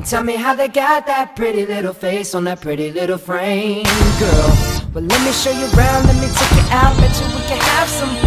And tell me how they got that pretty little face on that pretty little frame, girl. Well, let me show you around, let me take you out, bet you we can have some